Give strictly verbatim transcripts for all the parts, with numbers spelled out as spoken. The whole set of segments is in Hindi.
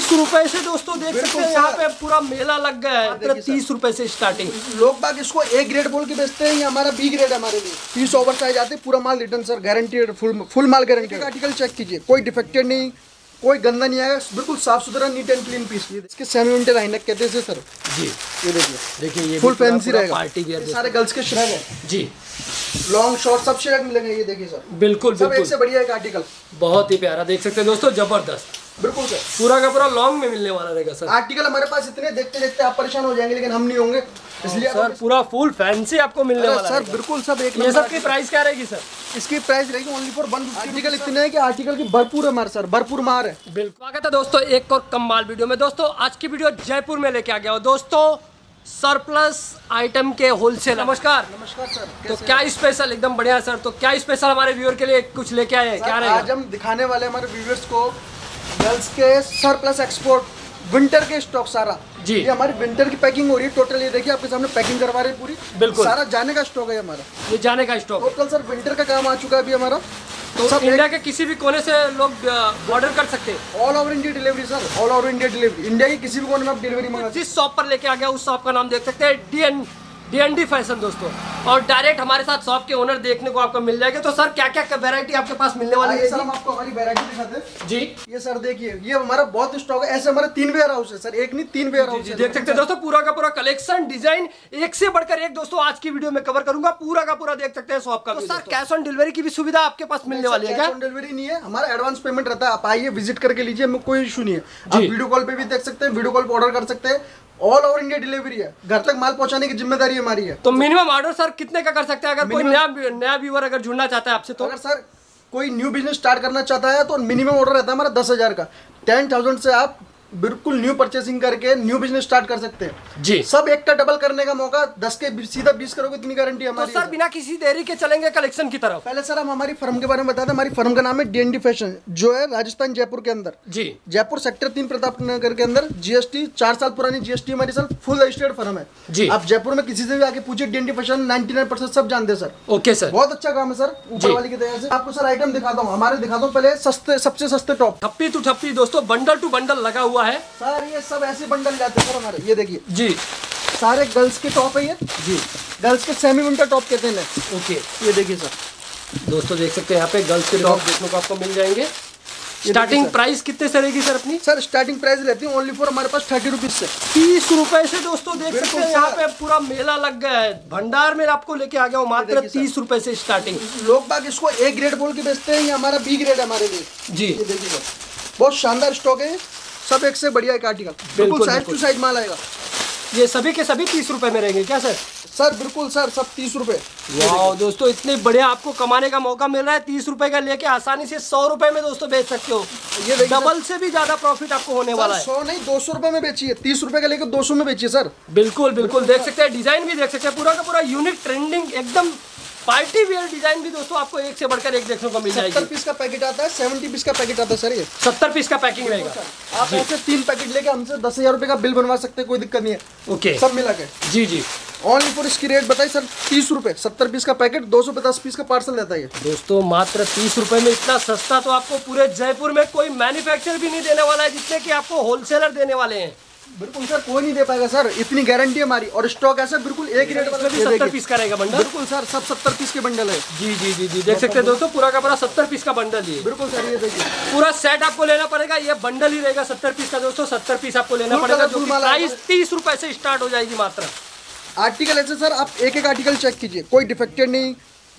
तीस रुपए से दोस्तों देख सकते हैं यहाँ पे पूरा मेला लग गया है। तीस रुपए से स्टार्टिंग। लोग बाग इसको ए ग्रेड बोल के बेचते हैं, ये हमारा बी ग्रेड है हमारे लिए। पीस ओवर साइज आते पूरा माल return sir, guaranteed full full माल गारंटीड। आर्टिकल चेक कीजिए, कोई डिफेक्टेड नहीं, कोई गंदा नहीं आएगा, बिल्कुल साफ सुथरा नीट एंड क्लीन पीस। इसके सेमी विंटर हाईनेक कहते हैं सर जी। ये देखिए देखिए ये फुल फैंसी रहेगा, पार्टी वियर सारे गर्ल्स के शर्ट है जी, लॉन्ग शॉर्ट सब शर्ट मिलेंगे। ये देखिए सर, बिल्कुल सब एक से बढ़िया एक आर्टिकल, बहुत ही प्यारा देख सकते हैं दोस्तों, जबरदस्त बिल्कुल सर। पूरा का पूरा लॉन्ग में मिलने वाला रहेगा सर। आर्टिकल हमारे पास इतने देखते देखते आप परेशान हो जाएंगे, लेकिन हम नहीं होंगे इसलिए सर। पूरा फुल फैंसी आपको मिलने वाला सर, बिल्कुल सब एक। ये सब की प्राइस क्या रहेगी सर? इसकी प्राइस रहेगी ओनली फॉर वन। आर्टिकल इतने हैं कि आर्टिकल की भरपूर है सर, भरपूर मार है बिल्कुल। स्वागत है दोस्तों एक और कम माल वीडियो में। दोस्तों आज की वीडियो जयपुर में लेके आ गया हूँ दोस्तों, सरप्लस आइटम के होलसेल। नमस्कार नमस्कार सर। तो क्या स्पेशल? एकदम बढ़िया सर। तो क्या स्पेशल हमारे व्यूअर के लिए कुछ लेके आए हैं? क्या आज हम दिखाने वाले हमारे व्यूअर्स को गर्ल्स के सरप्लस एक्सपोर्ट विंटर के स्टॉक सारा जी। ये हमारी विंटर की पैकिंग हो रही है टोटल। ये देखिए आपके सामने पैकिंग करवा रहे हैं पूरी, बिल्कुल सारा जाने का स्टॉक है हमारा। ये जाने का स्टॉक टोटल सर, विंटर का काम आ चुका है अभी हमारा। तो सब इंडिया के किसी भी कोने से लोग ऑर्डर कर सकते हैं, all over India delivery sir, all over India delivery. India के किसी भी कोने में आप डिलीवरी मंगा। जिस शॉप पर लेके आ गया उस शॉप का नाम देख सकते हैं, D N D N D fashion दोस्तों। और डायरेक्ट हमारे साथ शॉप के ओनर देखने को आपको मिल जाएगा। तो सर क्या क्या वैरायटी आपके पास मिलने वाली है? सर हम आपको हमारी वैरायटी दिखाते हैं जी। ये सर देखिए, ये हमारा बहुत स्टॉक है। ऐसे हमारे तीन वेयर हाउस है सर, एक नहीं तीन वेयर हाउस देख सकते हैं दोस्तों। पूरा का पूरा कलेक्शन डिजाइन एक से बढ़कर एक दोस्तों आज की वीडियो में कवर करूंगा, पूरा का पूरा देख सकते हैं शॉप का। सर कैश ऑन डिलीवरी की भी सुविधा आपके पास मिलने वाली है? कैश ऑन डिलीवरी नहीं है, हमारा एडवांस पेमेंट रहता है। आप आइए विजिट करके लीजिए, हमें कोई इशू नहीं है। आप वीडियो कॉल पे भी देख सकते हैं, वीडियो कॉल पे ऑर्डर कर सकते हैं। ऑल ओवर इंडिया डिलीवरी है, घर तक माल पहुंचाने की जिम्मेदारी हमारी है। तो मिनिमम ऑर्डर सर कितने का कर सकते हैं? अगर कोई नया नया व्यूअर अगर जुड़ना चाहता है आपसे, तो अगर सर कोई न्यू बिजनेस स्टार्ट करना चाहता है तो मिनिमम ऑर्डर रहता है हमारा दस हजार का। टेन थाउजेंड से आप बिल्कुल न्यू परचेसिंग करके न्यू बिजनेस स्टार्ट कर सकते हैं जी। सब एक का डबल करने का मौका, दस के सीधा बीस करोगे इतनी गारंटी हमारी। तो सर बिना किसी देरी के चलेंगे कलेक्शन की तरफ। पहले सर हम हमारी फर्म के बारे में बताते हैं। हमारी फर्म का नाम है डीएनडी फैशन, जो है राजस्थान जयपुर के अंदर जी, जयपुर सेक्टर तीन प्रताप नगर के अंदर। जीएसटी चार साल पुरानी जीएसटी हमारी सर, फुल रजिस्टर्ड फर्म है जी। आप जयपुर में किसी से भी आके पूछे DND fashion, ninety nine percent सब जानते हैं सर। ओके सर, बहुत अच्छा काम है सर। ऊपर वाली की दया से आपको सर आइटम दिखाता हूँ हमारे, दिखाता हूँ पहले सस्ते, सबसे सस्ते टॉप। ठप्पी टू ठप्पी दोस्तों, बंडल टू बंडल लगा हुआ है सर। ये सब ऐसे बंडल जाते हैं सर हमारे। ये देखिए जी, सारे गर्ल्स के टॉप है ये जी, गर्ल्स के सेमी विंटर टॉप कहते हैं। ओके ये देखिए सर दोस्तों, देख सकते हैं यहाँ पे गर्ल्स के टॉप देखने को आपको मिल जाएंगे। स्टार्टिंग प्राइस कितने से रहेगी सर अपनी? सर स्टार्टिंग प्राइस रहती है ओनली फॉर हमारे पास थर्टी रुपीज से। तीस रुपए से दोस्तों देख सकते हैं यहाँ पे पूरा मेला लग गया है। भंडार में आपको लेके आ गया हूँ मात्र तीस रुपए से स्टार्टिंग। लोग बाग इसको ए ग्रेड बोल के बेचते हैं, ये हमारा बी ग्रेड हमारे लिए जी। ये देखिए सर बहुत शानदार स्टॉक है, सब एक से बढ़िया एक आर्टिकल, बिल्कुल साइज टू साइज माल आएगा। ये सभी के सभी तीस रुपए में रहेंगे क्या सर? सर बिल्कुल सर, सब तीस रुपए। वाह दोस्तों, इतने बढ़िया आपको कमाने का मौका मिल रहा है। तीस रुपए का लेके आसानी से सौ रुपए में दोस्तों बेच सकते हो। ये डबल से भी ज्यादा प्रॉफिट आपको होने वाला है। सौ नहीं दो सौ रुपए में बेचिए, तीस रुपए का लेकर दो सौ में बेचिए सर। बिल्कुल बिल्कुल देख सकते हैं, डिजाइन भी देख सकते हैं, पूरा का पूरा यूनिक ट्रेंडिंग एकदम पार्टी वियर डिजाइन भी दोस्तों आपको एक से बढ़कर एक देखने को मिल जाएगी। सत्तर पीस का पैकेट आता है, सेवेंटी पीस का पैकेट आता है सर। ये सत्तर पीस का पैकिंग रहेगा। आप ऐसे तीन पैकेट लेके हमसे दस हजार रुपए का बिल बनवा सकते हैं, कोई दिक्कत नहीं है। ओके सब मिला के जी जी। ऑनली फॉर इसकी रेट बताइए सर, तीस रुपए सत्तर पीस का पैकेट, दो सौ पचास पीस का पार्सल रहता है दोस्तों। मात्र तीस रुपए में इतना सस्ता तो आपको पूरे जयपुर में कोई मैन्युफैक्चर भी नहीं देने वाला है, जिससे की आपको होलसेलर देने वाले हैं। बिल्कुल सर, कोई नहीं दे पाएगा सर, इतनी गारंटी हमारी। और स्टॉक ऐसा बिल्कुल एक रेट वाला भी सत्तर पीस का रहेगा बंडल। बिल्कुल सर, सब सत्तर पीस के बंडल है जी जी जी जी। देख सकते हैं दोस्तों पूरा का पूरा सत्तर पीस का बंडल है। बिल्कुल सर, ये देखिए पूरा सेट आपको लेना पड़ेगा, ये बंडल ही रहेगा सत्तर पीस का दोस्तों। सत्तर पीस आपको लेना पड़ेगा, जो प्राइस तीस रुपए से स्टार्ट हो जाएगी मात्र। आर्टिकल ऐसे सर, आप एक एक आर्टिकल चेक कीजिए, कोई डिफेक्टेड नहीं,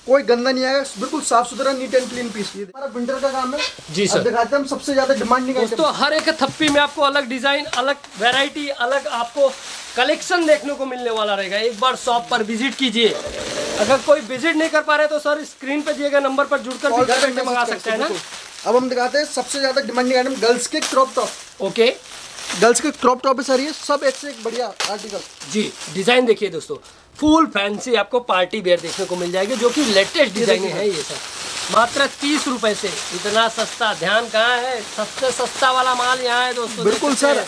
कोई गंदा नहीं आएगा, बिल्कुल साफ सुथरा नीट एंड क्लीन पीस। ये हमारा विंटर का काम है जी सर। दिखाते हैं हम सबसे ज्यादा डिमांड निकालते हैं दोस्तों। हर एक थप्पी में आपको अलग डिजाइन, अलग वैरायटी, अलग आपको कलेक्शन देखने को मिलने वाला रहेगा। एक बार शॉप पर विजिट कीजिए। अगर कोई विजिट नहीं कर पा रहे तो सर स्क्रीन पे दिए गए नंबर पर जुड़कर भी घर बैठे मंगा सकते हैं ना। अब हम दिखाते हैं सबसे ज्यादा डिमांडिंग आइटम, गर्ल्स के क्रॉप टॉप। ओके गर्ल्स के क्रॉप टॉप है सर, ये सब एक से एक बढ़िया आर्टिकल जी। डिजाइन देखिए दोस्तों, फुल फैंसी आपको पार्टी वेयर देखने को मिल जाएगी, जो कि लेटेस्ट डिजाइन है ये सर। मात्र तीस रुपए से इतना सस्ता, ध्यान कहाँ है, सबसे सस्ता वाला माल यहाँ है दोस्तों। बिल्कुल सर,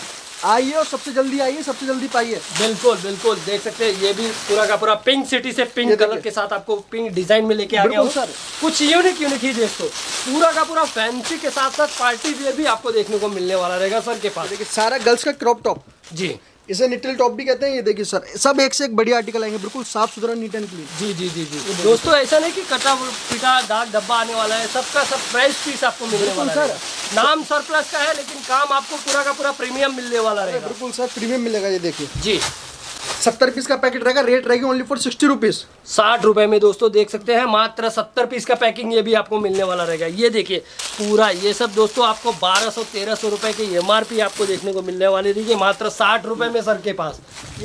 आइए और सबसे जल्दी आइए, सबसे जल्दी पाइए। बिल्कुल बिल्कुल, देख सकते हैं ये भी पूरा का पूरा पिंक सिटी से पिंक कलर के साथ आपको पिंक डिजाइन में लेके आ गया हूं सर। कुछ यूनिक यूनिक ही देखो, पूरा का पूरा फैंसी के साथ साथ पार्टी वियर भी आपको देखने को मिलने वाला रहेगा सर के पास। देखिए सारा गर्ल्स का क्रॉप टॉप, जी इसे निटल टॉप भी कहते हैं। ये देखिए सर, सब एक से एक बढ़िया आर्टिकल आएंगे, बिल्कुल साफ सुथरा नीट एंड क्लीन। जी जी जी जी दोस्तों, ऐसा नहीं कि कटा पिटा दाग डब्बा आने वाला है, सबका सब फ्रेश पीस आपको मिलने वाला है सर। नाम सरप्लस का है लेकिन काम आपको पूरा का पूरा प्रीमियम मिलने वाला रहेगा। बिल्कुल सर, प्रीमियम मिलेगा। ये देखिए जी, सत्तर पीस का पैकेट रहेगा, रेट रहेगी ओनली फॉर सिक्सटी रुपीज, साठ रुपए में दोस्तों देख सकते हैं मात्र सत्तर पीस का पैकिंग ये भी आपको मिलने वाला रहेगा। ये देखिए पूरा ये सब दोस्तों आपको बारह सौ तेरह सौ रुपए की एम आर पी आपको देखने को मिलने वाली रहेगी मात्र साठ रुपए में सर के पास।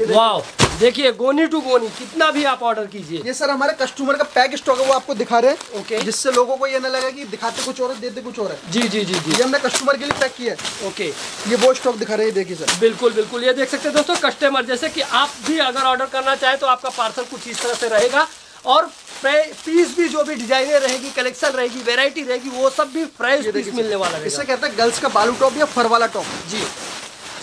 वाह, देखिए गोनी टू गोनी कितना भी आप ऑर्डर कीजिए। ये सर हमारे कस्टमर का पैक स्टॉक है, वो आपको दिखा रहे हैं ओके, जिससे लोगों को ये ना लगा कि दिखाते कुछ और है देते कुछ और है। जी जी जी जी, ये हमने कस्टमर के लिए पैक किया है ओके, ये वो स्टॉक दिखा रहे हैं। देखिए सर बिल्कुल बिल्कुल, ये देख सकते हैं दोस्तों कस्टमर, जैसे कि आप भी अगर ऑर्डर करना चाहे तो आपका पार्सल कुछ इस तरह से रहेगा और पीस भी जो भी डिजाइन रहेगी, कलेक्शन रहेगी, वेरायटी रहेगी, वो सब भी प्राइस पीस मिलने वाला है। इससे कहते हैं गर्ल्स का बालू टॉप या फर वाला टॉप। जी,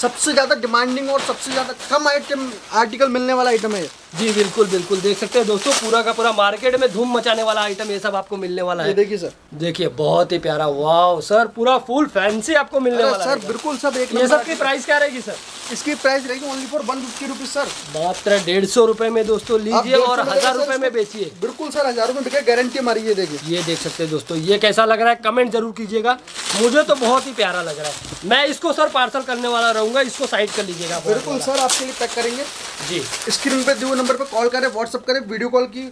सबसे ज़्यादा डिमांडिंग और सबसे ज़्यादा कम आइटम आर्टिकल मिलने वाला आइटम है। जी बिल्कुल बिल्कुल, देख सकते हैं दोस्तों पूरा का पूरा मार्केट में धूम मचाने वाला आइटम ये सब आपको मिलने वाला है। देखिए सर, देखिए बहुत ही प्यारा, वाह सर पूरा फुल फैंसी आपको मिलने वाला है सर। बिल्कुल सर, एक ये सब की प्राइस क्या रहेगी सर? इसकी प्राइस रहेगी only for one fifty rupees sir, मात्र डेढ़ सौ रुपए में दोस्तों लीजिए और हजार रुपए में बेचिए। बिल्कुल सर, हजार रुपए बिके गारंटी हमारी। ये देखिए, ये देख सकते हैं दोस्तों, ये कैसा लग रहा है कमेंट जरूर कीजिएगा, मुझे तो बहुत ही प्यारा लग रहा है। मैं इसको सर पार्सल करने वाला रहूंगा, इसको साइड कर लीजिएगा। बिल्कुल सर, आपके लिए पैक करेंगे जी। स्क्रीन पे दिए नंबर पे कॉल करें, व्हाट्सअप करें, वीडियो कॉल की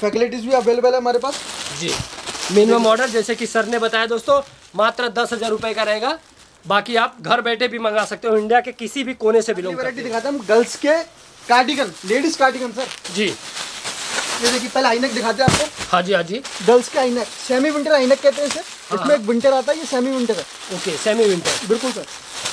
फैसिलिटीज भी अवेलेबल है हमारे पास। जी, मिनिमम ऑर्डर जैसे कि सर ने बताया दोस्तों मात्र दस हजार रुपए का रहेगा, बाकी आप घर बैठे भी मंगा सकते हो, इंडिया के किसी भी कोने से भी लोग। वैरायटी दिखाते हैं हम गर्ल्स के कार्डिगन, लेडीज कार्डिगन सर। जी, ये देखिए पहले आइनक दिखाते हैं आपको। हाँ जी हाँ जी, गर्ल्स के आइनक सेमी विंटर आइनक कहते हैं सर, इसमें एक विंटर आता है, ये सेमी विंटर है ओके, सेमी विंटर। बिल्कुल सर,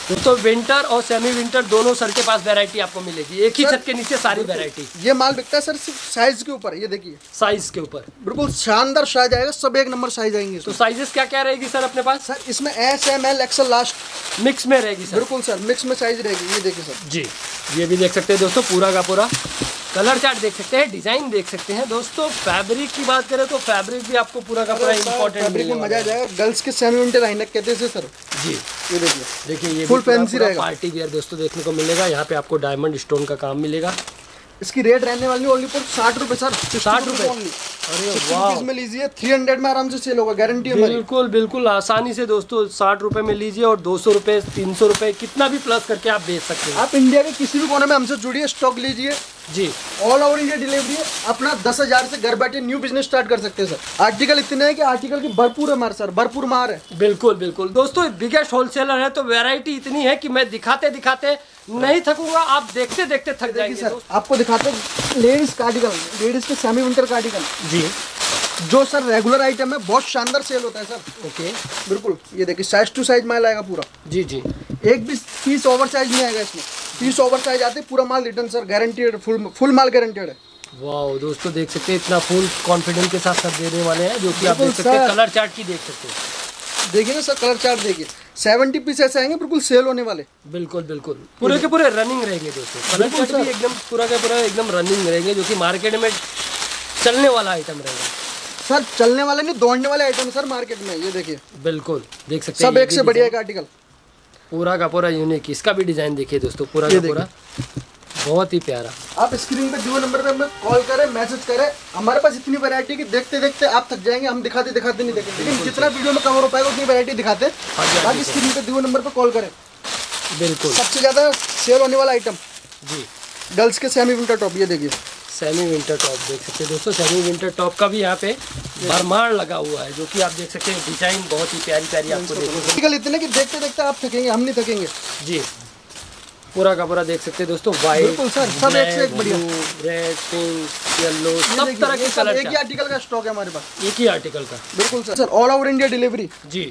दोस्तों विंटर और सेमी विंटर दोनों सर के पास वैरायटी आपको मिलेगी एक ही छत के नीचे, सारी वैरायटी। ये माल बिकता है सर सिर्फ साइज के ऊपर, ये देखिए साइज के ऊपर बिल्कुल शानदार साइज आएगा, सब एक नंबर साइज आएंगे। तो साइजेस क्या क्या रहेगी सर अपने पास? सर इसमें S M L XL last mix में रहेगी सर। बिल्कुल सर, मिक्स में साइज रहेगी। ये देखिए सर जी, ये भी देख सकते हैं दोस्तों पूरा का पूरा कलर चार्ट देख सकते हैं, डिजाइन देख सकते हैं दोस्तों। फैब्रिक की बात करें तो फैब्रिक भी आपको पूरा का पूरा इम्पोर्टेंट फैब्रिक में मजा आ जाएगा। गर्ल्स के सेमी विंटर आइनक कहते हैं सर। जी, ये देखिए देखिए ये फुल फैंसी रहेगा, पार्टी वियर दोस्तों देखने को मिलेगा। यहाँ पे आपको डायमंड स्टोन का काम मिलेगा। इसकी रेट रहने वाली ओनली फॉर साठ रुपए सर, साठ रुपए ओनली। अरे वाह, इसमें लीजिए थ्री हंड्रेड में आराम से सेल होगा, गारंटी है। बिल्कुल बिल्कुल आसानी से दोस्तों साठ रुपए में लीजिए और दो सौ रुपए तीन सौ रुपए कितना भी प्लस करके आप बेच सकते हैं। आप इंडिया के किसी भी कोने में हमसे जुड़िए, स्टॉक लीजिए जी, ऑल ओवर इंडिया डिलीवरी है। अपना दस हजार से घर बैठे न्यू बिजनेस स्टार्ट कर सकते हैं सर। आर्टिकल इतने हैं कि आर्टिकल की भरपूर मार सर, भरपूर मार है। बिल्कुल बिल्कुल दोस्तों, बिगेस्ट होलसेलर है तो वैरायटी इतनी है कि मैं दिखाते दिखाते नहीं थकूंगा, आप देखते देखते थक जाएंगे सर। आपको दिखाते हैं लेडीज कार्डिगन, लेडीज के सेमी विंटर कार्डिगन जी, जो सर रेगुलर आइटम है, बहुत शानदार सेल होता है सर ओके। बिल्कुल, ये देखिए साइज टू साइज माल आएगा पूरा। जी जी, एक भी पीस ओवर साइज नहीं आएगा इसमें, पीस ओवर साइज आते पूरा माल return sir, guaranteed full full माल गारंटीड है। वाओ दोस्तों, देख सकते हैं इतना फुल कॉन्फिडेंस के साथ सब देने वाले हैं, जो कि आप देख सकते हैं कलर चार्ट की देख सकते हैं। देखिए ना सर कलर चार्ट, देखिए सेवेंटी पीस ऐसे आएंगे बिल्कुल सेल होने वाले। बिल्कुल बिल्कुल, पूरे के पूरे रनिंग रहेंगे दोस्तों, कलर चार्ट भी एकदम पूरा का पूरा एकदम रनिंग रहेंगे, जो कि मार्केट में चलने वाला आइटम रहेगा सर। चलने वाले नहीं, दौड़ने वाले आइटम सर मार्केट में। ये देखिए बिल्कुल देख सकते हैं, सब एक से बढ़िया का आर्टिकल, पूरा का पूरा यूनिक। इसका भी डिजाइन देखिए दोस्तों, पूरा का पूरा बहुत ही प्यारा। आप स्क्रीन पे दिए नंबर पे हमें कॉल करें, मैसेज करें, हमारे पास इतनी वैरायटी कि देखते देखते आप थक जाएंगे। हम दिखाते दिखाते नहीं देखेंगे, लेकिन जितना वीडियो में कवर हो पाएगा उतनी वैरायटी दिखाते। आप स्क्रीन पे दिए नंबर पे कॉल करें। बिल्कुल, सबसे ज्यादा सेल होने वाला आइटम जी गर्ल्स के सेमी विंटर टॉप। ये देखिए सेमी विंटर टॉप देख सकते हैं दोस्तों, सेमी विंटर टॉप का भी यहाँ पे भरमार लगा हुआ है, जो कि आप देख सकते हैं डिजाइन बहुत ही प्यारी प्यारी आपको देखिए। इतने कि देखते देखते आप थकेंगे, हम नहीं थकेंगे जी। पूरा का पूरा देख सकते हैं दोस्तों, व्हाइट सब एक से एक बढ़िया, रेड पिंक येलो सब तरह के कलर, एक ही आर्टिकल का स्टॉक है हमारे पास, एक ही आर्टिकल का। बिल्कुल sir, all over India delivery जी।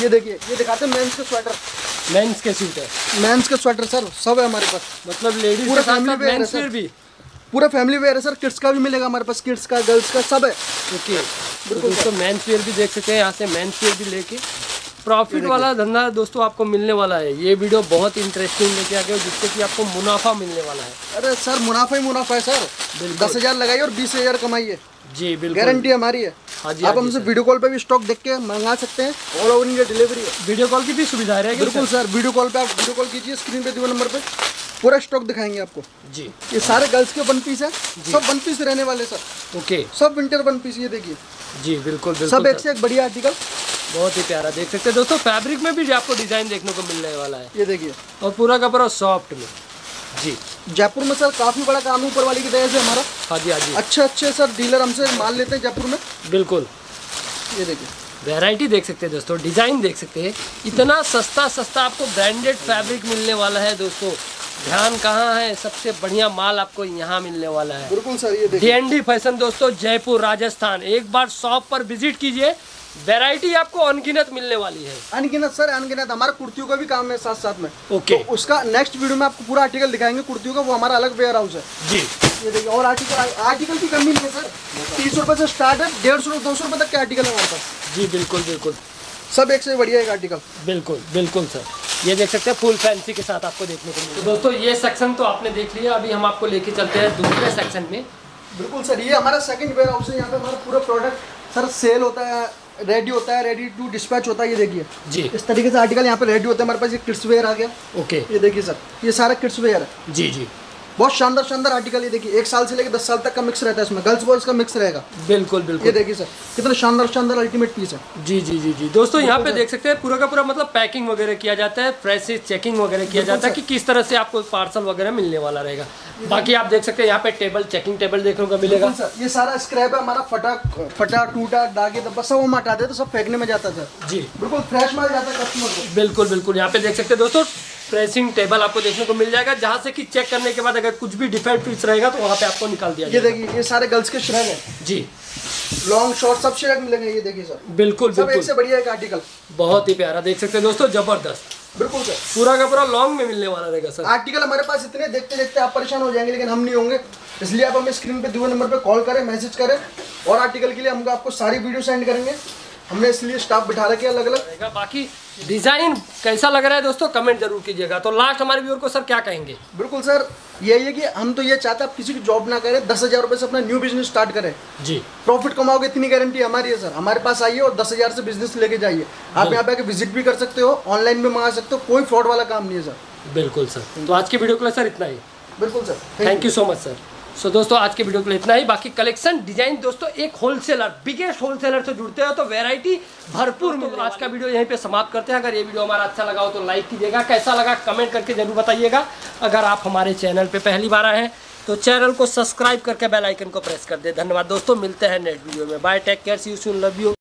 ये देखिए, ये दिखाते हैं मेंस के स्वेटर, मेंस के स्वेटर, मेंस के स्वेटर सर सब है हमारे पास, मतलब लेडीज पूरा फैमिली वेयर है सर, भी पूरा फैमिली वेयर है सर। किड्स का भी मिलेगा हमारे पास, किड्स का गर्ल्स का सब है ओके। बिल्कुल, मेंस वेयर भी देख सकते हैं, यहाँ से मेंस वेयर भी लेके प्रॉफिट वाला धंधा दोस्तों आपको मिलने वाला है। ये वीडियो बहुत इंटरेस्टिंग लेके आ गया जिससे कि आपको मुनाफा मिलने वाला है। अरे सर मुनाफा ही मुनाफा है सर, दस हजार लगाइए और बीस हजार कमाइए जी, बिल्कुल गारंटी हमारी है। हाँ जी, आप हमसे वीडियो कॉल पे भी स्टॉक देख के मंगा सकते हैं, ऑल ओवर इंडिया डिलीवरी है। वीडियो कॉल की भी सुविधा रहेगी। बिल्कुल सर, वीडियो कॉल पे आप वीडियो कॉल कीजिए, स्क्रीन पे दिए नंबर पे पूरा स्टॉक दिखाएंगे आपको जी। ये सारे गर्ल्स के वन पीस है, सब वन पीस रहने वाले सर। ओके, सब विंटर वन पीस ये देखिए जी, बिल्कुल सब एक से एक बढ़िया आर्टिकल, बहुत ही प्यारा देख सकते हैं दोस्तों। फैब्रिक में भी आपको डिजाइन देखने को मिलने वाला है, ये देखिए, और पूरा का पूरा सॉफ्ट में जी। जयपुर में सर काफी बड़ा काम है ऊपर वाली की दया से हमारा। हाँ जी, हाँ जी, अच्छे अच्छे सर डीलर हमसे माल लेते हैं जयपुर में। बिल्कुल, ये देखिए वैरायटी देख सकते हैं दोस्तों, डिजाइन देख सकते हैं। इतना सस्ता सस्ता आपको ब्रांडेड फैब्रिक मिलने वाला है दोस्तों। ध्यान कहाँ है, सबसे बढ़िया माल आपको यहाँ मिलने वाला है। बिल्कुल सर, ये देखिए डीएनडी फैशन दोस्तों, जयपुर राजस्थान। एक बार शॉप पर विजिट कीजिए, वैरायटी आपको अनगिनत मिलने वाली है। अनगिनत सर, अनगिनत। हमारा कुर्तियों का भी काम है साथ साथ में। ओके, तो उसका नेक्स्ट वीडियो में आपको पूरा आर्टिकल दिखाएंगे कुर्तियों का, वो हमारा अलग वेयर हाउस है जी। ये देखिए, और आर्टिकल आर्टिकल की कमी नहीं है सर। तीस सौ रुपये से स्टार्ट है, डेढ़ सौ दो सौ रुपये तक के आर्टिकल है हमारे पास जी। बिल्कुल बिल्कुल, सब एक से बढ़िया एक आर्टिकल। बिल्कुल बिल्कुल सर, ये देख सकते हैं फुल फैंसी के साथ आपको देखने को मिलेगा। दोस्तों ये सेक्शन तो आपने देख लिया, अभी हम आपको लेके चलते हैं दूसरे सेक्शन में। बिल्कुल सर, ये हमारा सेकंड वेयर हाउस है। यहाँ पे हमारा पूरा प्रोडक्ट सर सेल होता है, रेडी होता है, रेडी टू डिस्पैच होता है। ये देखिए जी, इस तरीके से आर्टिकल यहाँ पे रेडी होता है हमारे पास। ये किड्स वेयर आ गया। ओके, ये देखिए सर, ये सारा किड्स वेयर है जी जी। बहुत शानदार शानदार आर्टिकल, ये देखिए एक साल से लेकर दस साल तक का मिक्स रहता है इसमें, गर्ल्स बॉयज का मिक्स रहेगा। बिल्कुल बिल्कुल, ये देखिए सर कितना शानदार शानदार अल्टीमेट पीस है जी जी जी जी। दोस्तों यहाँ पे देख सकते हैं पूरा का पूरा मतलब पैकिंग वगैरह किया जाता है, फ्रेश चेकिंग वगैरह किया जाता है कि किस तरह से आपको पार्सल वगैरह मिलने वाला रहेगा। बाकी आप देख सकते हैं यहाँ पे टेबल, चेकिंग टेबल देखने को मिलेगा। ये सारा स्क्रैप है हमारा, फटा फटा टूटा दागे धब्बा सब हम हटा देते, सब फेंकने में जाता था जी। बिल्कुल फ्रेश माल जाता है कस्टमर को। बिल्कुल बिल्कुल, यहाँ पे देख सकते हैं दोस्तों प्रेसिंग टेबल आपको देखने को मिल जाएगा, जहाँ से कि चेक करने के बाद अगर कुछ भी डिफेक्ट पीस रहेगा तो वहाँ पे आपको निकाल दिया जाएगा। ये देखिए, ये सारे गर्ल्स के श्रग हैं जी, लॉन्ग शॉर्ट सब श्रग मिलेंगे। ये देखिए सर, बिल्कुल सब बिल्कुल। एक से बढ़िया एक आर्टिकल, बहुत ही प्यारा देख सकते हैं दोस्तों, जबरदस्त। बिल्कुल सर, पूरा का पूरा लॉन्ग में मिलने वाला रहेगा सर। आर्टिकल हमारे पास इतने देखते देखते आप परेशान हो जाएंगे, लेकिन हम नहीं होंगे। इसलिए आप हमें स्क्रीन पे दिए नंबर पे कॉल करें, मैसेज करें, और आर्टिकल के लिए हम आपको सारी वीडियो सेंड करेंगे। हमने इसलिए स्टाफ बिठा रखे अलग अलग रहेगा। बाकी डिजाइन कैसा लग रहा है दोस्तों कमेंट जरूर कीजिएगा। तो लास्ट हमारे व्यूअर को सर क्या कहेंगे? बिल्कुल सर, यही है कि हम तो ये चाहते हैं आप किसी की जॉब ना करें, दस हजार रुपये से अपना न्यू बिजनेस स्टार्ट करें जी। प्रॉफिट कमाओगे इतनी गारंटी हमारी है सर। हमारे पास आइए और दस हजार से बिजनेस लेके जाइए। आप यहाँ पे आके विजिट भी कर सकते हो, ऑनलाइन भी मंगा सकते हो, कोई फ्रॉड वाला काम नहीं है सर। बिल्कुल सर, तो आज की वीडियो के लिए सर इतना ही। बिल्कुल sir, thank you so much sir. So so, दोस्तों आज के वीडियो के लिए इतना ही। बाकी कलेक्शन डिजाइन दोस्तों एक होलसेलर, बिगेस्ट होलसेलर से जुड़ते हो तो वैरायटी भरपूर। तो आज का वीडियो यहीं पे समाप्त करते हैं। अगर ये वीडियो हमारा अच्छा लगा हो तो लाइक कीजिएगा, कैसा लगा कमेंट करके जरूर बताइएगा। अगर आप हमारे चैनल पे पहली बार आए हैं तो चैनल को सब्सक्राइब करके बेल आइकन को प्रेस कर दें। धन्यवाद दोस्तों, मिलते हैं नेक्स्ट वीडियो में। Bye, take care, see you soon, love you.